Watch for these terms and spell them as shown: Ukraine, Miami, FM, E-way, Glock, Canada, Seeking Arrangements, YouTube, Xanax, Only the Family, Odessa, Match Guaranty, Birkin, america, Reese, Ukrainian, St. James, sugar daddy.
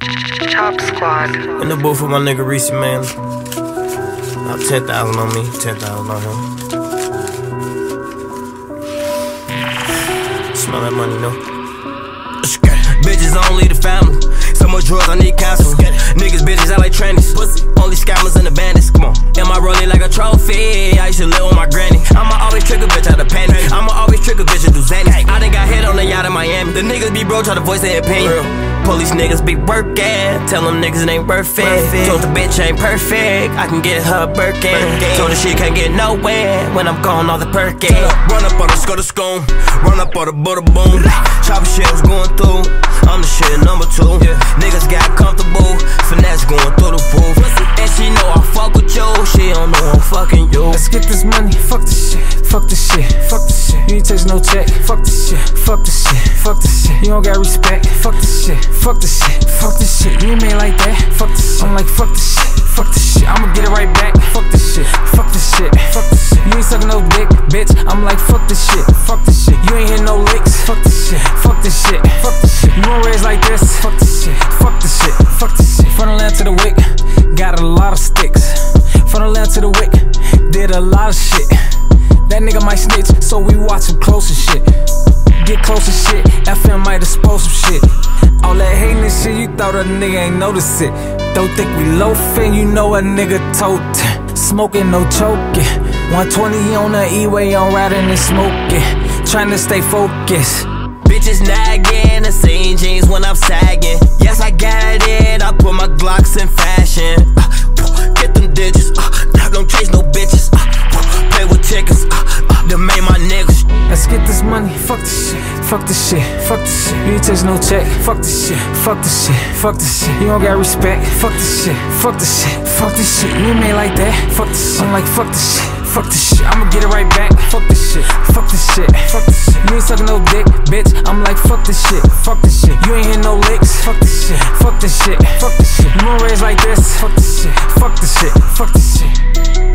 Top Squad. In the booth with my nigga Reese, man. Now 10,000 on me, 10,000 on him. Smell that money, no. Bitches only the family. So much drugs, I need counsel. Niggas, bitches, I like trannies. Only scammers and the bandits, come on. Am I rolling like a trophy? I used to live with my granny. I'ma always trick a bitch out of panic. I'ma always trick a bitch to do Xanax. I done got hit on a yacht in Miami. The niggas be bro, try to voice their opinion. Police niggas be workin', tell them niggas it ain't perfect. Told the bitch ain't perfect, I can get her Birkin. Told her she can't get nowhere, when I'm gone all the Birkin. Run up on the scudder scone, run up on the butter boom. Chopper shit was going through, I'm the shit number 2. Niggas got comfortable, finesse going through the roof. And she know I fuck with you, she don't know I'm fucking you. Let's get this money, fuck this shit, fuck this shit, fuck this shit. You ain't taking no check, fuck this shit, fuck this shit, fuck this shit. You don't got respect, fuck this shit. Fuck this shit, fuck this shit, you made like that. Fuck this shit, I'm like fuck this shit, fuck this shit. I'ma get it right back, fuck this shit, fuck this shit, fuck this shit. You ain't sucking no dick, bitch, I'm like fuck this shit, you ain't hit no licks. Fuck this shit, fuck this shit, fuck this shit. You won't raise like this, fuck this shit, fuck this shit, fuck this shit. From the land to the wick, got a lot of sticks. From the land to the wick, did a lot of shit. That nigga might snitch, so we watchin' close and shit. Get close and shit, FM might expose some shit. All that hatin' and shit, you thought a nigga ain't notice it. Don't think we loafin', you know a nigga totin'. Smokin', no chokin'. 120 on the E-way, on riding and smokin'. Tryna stay focused. Bitches nagging, the St. James when I'm sagging. Yes, I got it, I put my Glocks in fashion. Get them digits, don't chase no bitches. Play with tickets, them ain't my niggas. Let's get this money, fuck this shit, fuck this shit, fuck this shit. You ain't touch no check, fuck this shit, fuck this shit, fuck this shit. You don't got respect, fuck this shit, fuck this shit, fuck this shit. You made like that, fuck this shit, I'm like fuck this shit, fuck this shit. I'ma get it right back, fuck this shit, fuck this shit, fuck this shit. You ain't sucking no dick, bitch, I'm like fuck this shit, you ain't hit no licks. Fuck this shit, fuck this shit, fuck this shit. You won't raise like this, fuck this shit, fuck this shit, fuck this shit.